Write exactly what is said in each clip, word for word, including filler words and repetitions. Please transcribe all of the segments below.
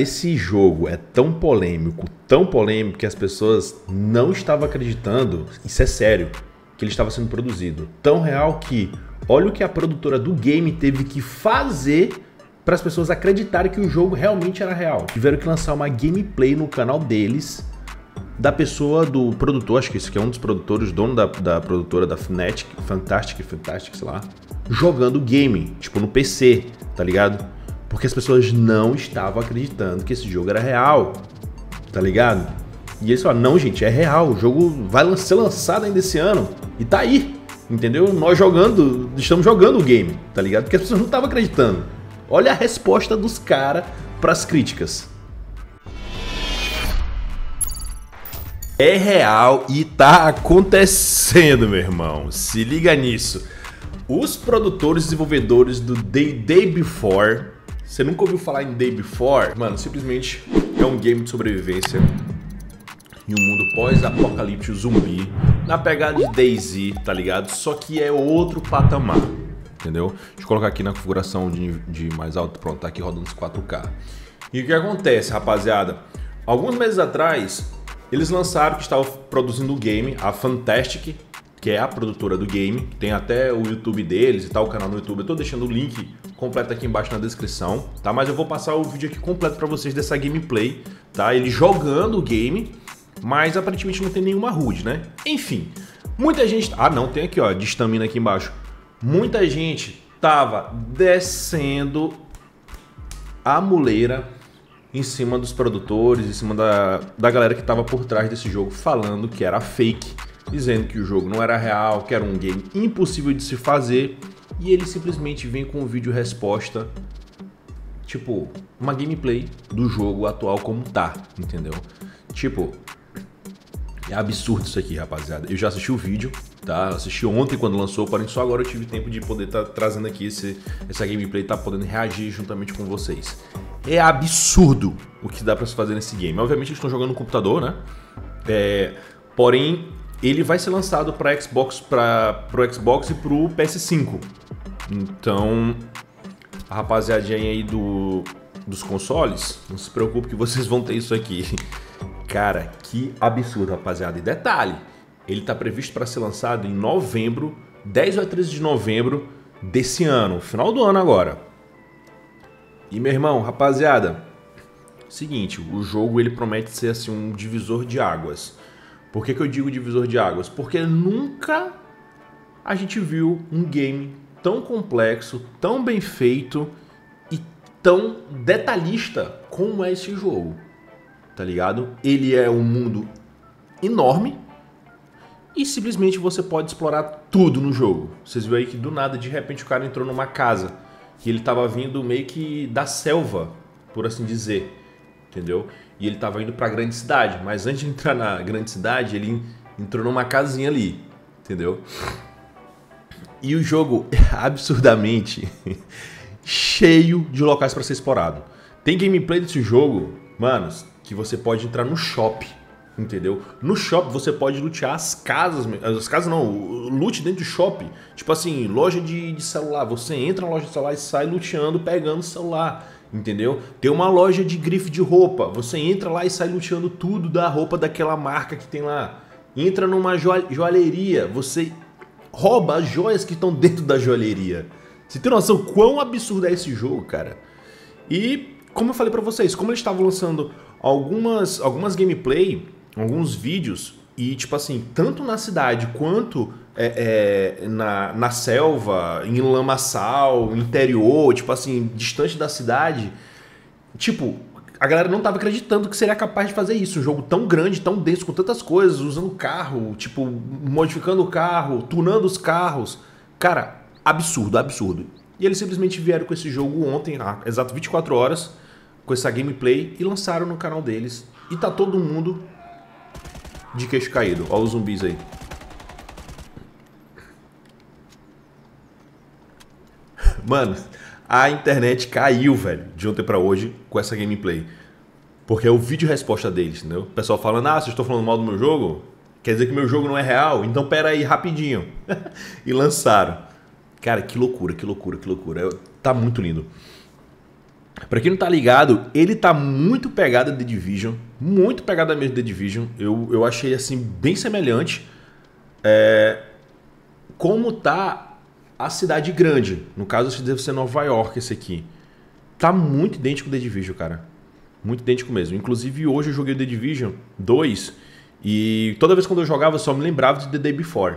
esse jogo é tão polêmico, tão polêmico, que as pessoas não estavam acreditando, isso é sério, que ele estava sendo produzido. Tão real que, olha o que a produtora do game teve que fazer para as pessoas acreditarem que o jogo realmente era real. Tiveram que lançar uma gameplay no canal deles, da pessoa do produtor, acho que isso aqui é um dos produtores, dono da, da produtora da Fantastic, Fantastic, Fantastic, sei lá, jogando game, tipo no P C, tá ligado? Porque as pessoas não estavam acreditando que esse jogo era real, tá ligado? E eles falaram, não gente, é real, o jogo vai ser lançado ainda esse ano, e tá aí, entendeu? Nós jogando, estamos jogando o game, tá ligado? Porque as pessoas não estavam acreditando. Olha a resposta dos caras pras críticas. É real e tá acontecendo, meu irmão. Se liga nisso. Os produtores e desenvolvedores do Day, Day Before... Você nunca ouviu falar em Day Before? Mano, simplesmente é um game de sobrevivência em um mundo pós-apocalipse zumbi, na pegada de Day Z, tá ligado? Só que é outro patamar, entendeu? Deixa eu colocar aqui na configuração de, de mais alto. Pronto, tá aqui rodando os quatro K. E o que acontece, rapaziada? Alguns meses atrás... eles lançaram que estavam produzindo o game, a Fantastic, que é a produtora do game, que tem até o YouTube deles e tal, o canal no YouTube. Eu tô deixando o link completo aqui embaixo na descrição, tá? Mas eu vou passar o vídeo aqui completo pra vocês dessa gameplay, tá? Ele jogando o game, mas aparentemente não tem nenhuma H U D, né? Enfim, muita gente... Ah, não, tem aqui, ó, de estamina aqui embaixo. Muita gente tava descendo a muleira em cima dos produtores, em cima da, da galera que estava por trás desse jogo, falando que era fake, dizendo que o jogo não era real, que era um game impossível de se fazer, e ele simplesmente vem com um vídeo resposta, tipo, uma gameplay do jogo atual como tá, entendeu? Tipo, é absurdo isso aqui, rapaziada. Eu já assisti o vídeo, tá? Assisti ontem quando lançou, porém só agora eu tive tempo de poder estar tá trazendo aqui esse, essa gameplay, tá podendo reagir juntamente com vocês. É absurdo o que dá pra se fazer nesse game. Obviamente eles estão jogando no computador, né? É, porém, ele vai ser lançado pra Xbox, pra, pro Xbox e pro P S cinco. Então, a rapaziadinha aí do, dos consoles, não se preocupe que vocês vão ter isso aqui. Cara, que absurdo, rapaziada. E detalhe, ele tá previsto pra ser lançado em novembro, dez ou treze de novembro desse ano. Final do ano agora. E meu irmão, rapaziada, seguinte, o jogo ele promete ser assim um divisor de águas. Por que que eu digo divisor de águas? Porque nunca a gente viu um game tão complexo, tão bem feito e tão detalhista como é esse jogo, tá ligado? Ele é um mundo enorme e simplesmente você pode explorar tudo no jogo. Vocês viram aí que do nada, de repente, o cara entrou numa casa... que ele tava vindo meio que da selva, por assim dizer, entendeu? E ele tava indo pra grande cidade, mas antes de entrar na grande cidade, ele entrou numa casinha ali, entendeu? E o jogo é absurdamente cheio de locais pra ser explorado. Tem gameplay desse jogo, manos, que você pode entrar no shopping, entendeu? No shopping você pode lootear as casas, as casas não, loot dentro do shopping. Tipo assim, loja de, de celular, você entra na loja de celular e sai looteando, pegando o celular, entendeu? Tem uma loja de grife de roupa, você entra lá e sai looteando tudo da roupa daquela marca que tem lá. Entra numa joalheria, você rouba as joias que estão dentro da joalheria. Você tem noção quão absurdo é esse jogo, cara? E, como eu falei pra vocês, como eles estavam lançando algumas, algumas gameplay... alguns vídeos e, tipo assim, tanto na cidade quanto é, é, na, na selva, em lamaçal, interior, tipo assim, distante da cidade, tipo, a galera não tava acreditando que seria capaz de fazer isso. Um jogo tão grande, tão denso, com tantas coisas, usando carro, tipo, modificando o carro, tunando os carros. Cara, absurdo, absurdo. E eles simplesmente vieram com esse jogo ontem, há exato vinte e quatro horas, com essa gameplay, e lançaram no canal deles. E tá todo mundo... de queixo caído. Olha os zumbis aí. Mano, a internet caiu, velho, de ontem pra hoje com essa gameplay. Porque é o vídeo resposta deles, entendeu? O pessoal falando, ah, vocês estão falando mal do meu jogo? Quer dizer que meu jogo não é real? Então pera aí, rapidinho. E lançaram. Cara, que loucura, que loucura, que loucura. Tá muito lindo. Pra quem não tá ligado, ele tá muito pegado de The Division, muito pegado mesmo de The Division. Eu, eu achei assim bem semelhante. É, como tá a cidade grande, no caso se deve ser Nova York esse aqui. Tá muito idêntico ao The Division, cara. Muito idêntico mesmo. Inclusive hoje eu joguei o The Division dois e toda vez quando eu jogava eu só me lembrava de The Day Before.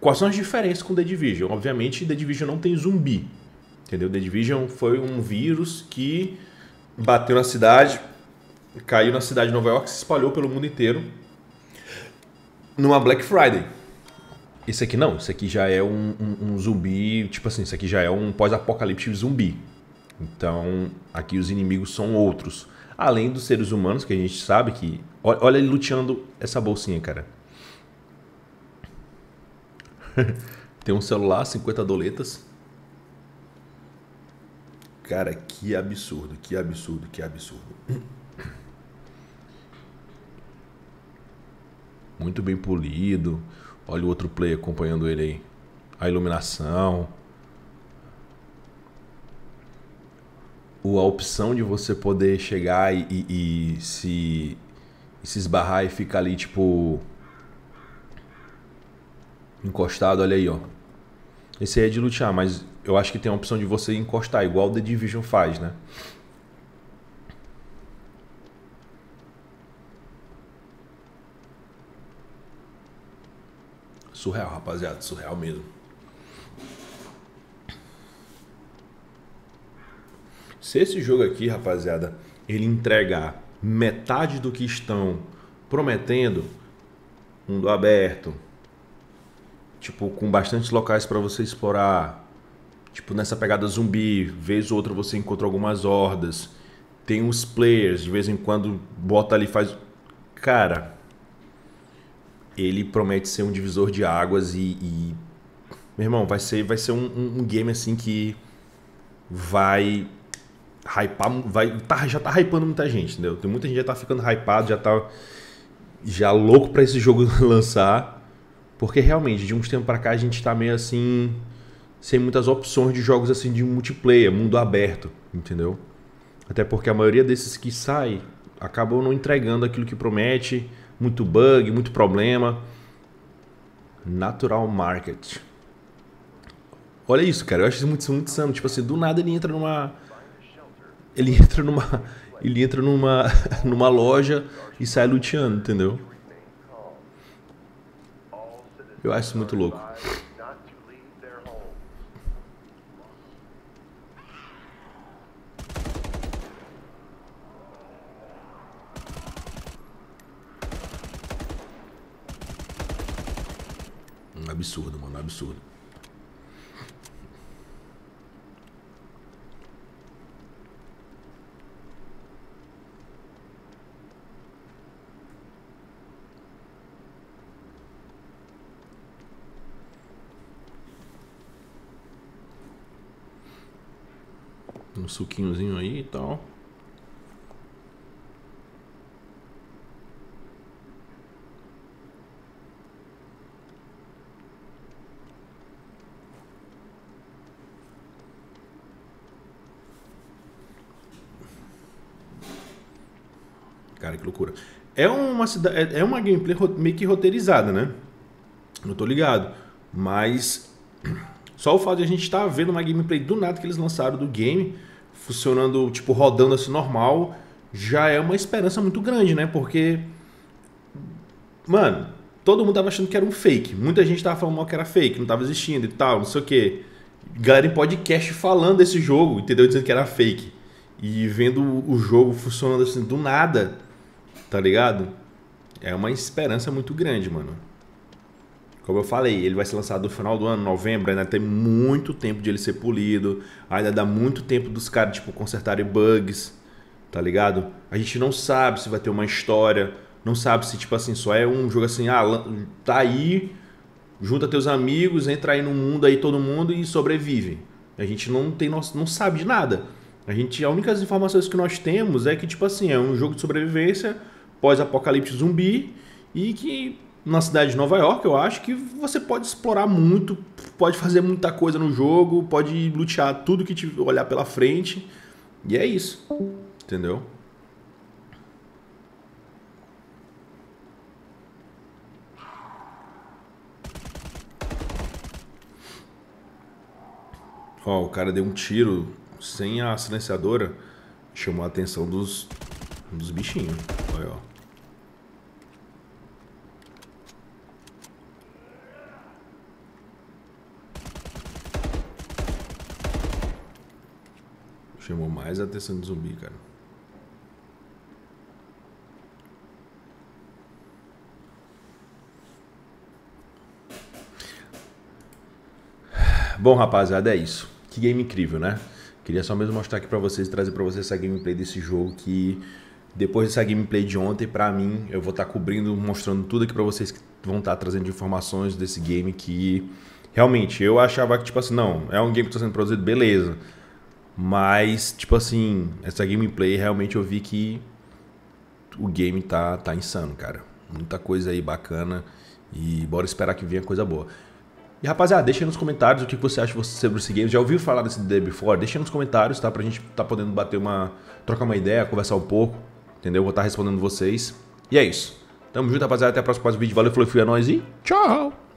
Quais são as diferenças com The Division? Obviamente The Division não tem zumbi. Entendeu? The Division foi um vírus que bateu na cidade, caiu na cidade de Nova York, se espalhou pelo mundo inteiro numa Black Friday. Esse aqui não, esse aqui já é um, um, um zumbi, tipo assim, esse aqui já é um pós-apocalipse zumbi. Então, aqui os inimigos são outros. Além dos seres humanos, que a gente sabe que... Olha ele luteando essa bolsinha, cara. Tem um celular, cinquenta doletas. Cara, que absurdo, que absurdo, que absurdo. Muito bem polido. Olha o outro player acompanhando ele aí. A iluminação... a opção de você poder chegar e, e, e, se, e se esbarrar e ficar ali, tipo, encostado, olha aí, ó. Esse aí é de lutear, mas eu acho que tem a opção de você encostar, igual o The Division faz, né? Surreal, rapaziada, surreal mesmo. Se esse jogo aqui, rapaziada, ele entregar metade do que estão prometendo, mundo aberto, tipo, com bastantes locais para você explorar, tipo, nessa pegada zumbi, vez ou outra você encontra algumas hordas, tem uns players, de vez em quando bota ali e faz... Cara, ele promete ser um divisor de águas e... e... Meu irmão, vai ser, vai ser um, um, um game assim que vai... Hypar, vai, tá, já tá hypando muita gente, entendeu? Tem muita gente que já tá ficando hypado, já tá já louco pra esse jogo lançar. Porque realmente, de uns tempos pra cá, a gente tá meio assim, sem muitas opções de jogos assim de multiplayer, mundo aberto, entendeu? Até porque a maioria desses que sai acabam não entregando aquilo que promete, muito bug, muito problema. Natural Market. Olha isso, cara, eu acho isso muito, muito insano. Tipo assim, do nada ele entra numa... Ele entra numa, ele entra numa, numa loja e sai luteando, entendeu? Eu acho isso muito louco. Um absurdo, mano, um absurdo. Um suquinhozinho aí e tal. Cara, que loucura. É uma, é uma gameplay meio que roteirizada, né? Não tô ligado. Mas só o fato de a gente estar tá vendo uma gameplay do nada que eles lançaram do game, funcionando, tipo, rodando assim normal, já é uma esperança muito grande, né? Porque, mano, todo mundo tava achando que era um fake. Muita gente tava falando que era fake, não tava existindo e tal, não sei o quê. Galera em podcast falando desse jogo, entendeu? Dizendo que era fake. E vendo o jogo funcionando assim do nada, tá ligado? É uma esperança muito grande, mano. Como eu falei, ele vai ser lançado no final do ano, novembro, ainda tem muito tempo de ele ser polido, ainda dá muito tempo dos caras, tipo, consertarem bugs, tá ligado? A gente não sabe se vai ter uma história, não sabe se, tipo assim, só é um jogo assim, ah, tá aí, junta teus amigos, entra aí no mundo aí todo mundo e sobrevive. A gente não tem, não sabe de nada. A gente, as únicas informações que nós temos é que, tipo assim, é um jogo de sobrevivência, pós-apocalipse zumbi e que... Na cidade de Nova York, eu acho que você pode explorar muito, pode fazer muita coisa no jogo, pode lutear tudo que te olhar pela frente. E é isso, entendeu? Ó, o cara deu um tiro sem a silenciadora, chamou a atenção dos, dos bichinhos. Olha, ó. Chamou mais a atenção do zumbi, cara. Bom, rapaziada, é isso. Que game incrível, né? Queria só mesmo mostrar aqui pra vocês, trazer pra vocês essa gameplay desse jogo que... Depois dessa gameplay de ontem, pra mim, eu vou estar cobrindo, mostrando tudo aqui pra vocês que vão estar trazendo de informações desse game que... Realmente, eu achava que, tipo assim, não, é um game que tá sendo produzido, beleza. Mas, tipo assim, essa gameplay realmente eu vi que o game tá, tá insano, cara. Muita coisa aí bacana e bora esperar que venha coisa boa. E, rapaziada, deixa aí nos comentários o que você acha sobre esse game. Já ouviu falar desse Day Before? Deixa aí nos comentários, tá? Pra gente tá podendo bater uma... trocar uma ideia, conversar um pouco, entendeu? Vou estar respondendo vocês. E é isso. Tamo junto, rapaziada. Até o próximo vídeo. Valeu, falou, fui, é nóis e tchau!